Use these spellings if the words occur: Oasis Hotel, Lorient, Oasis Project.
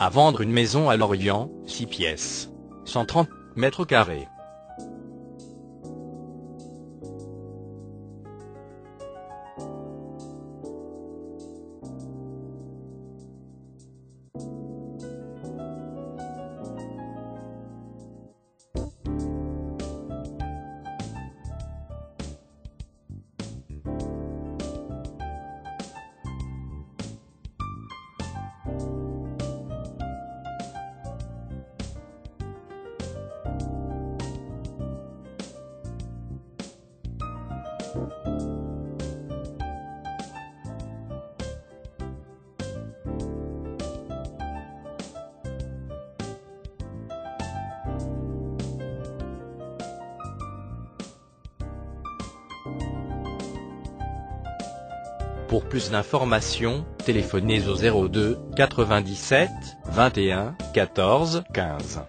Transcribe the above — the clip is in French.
à vendre une maison à Lorient, 6 pièces, 130 mètres carrés. Pour plus d'informations, téléphonez au 02 97 21 14 15.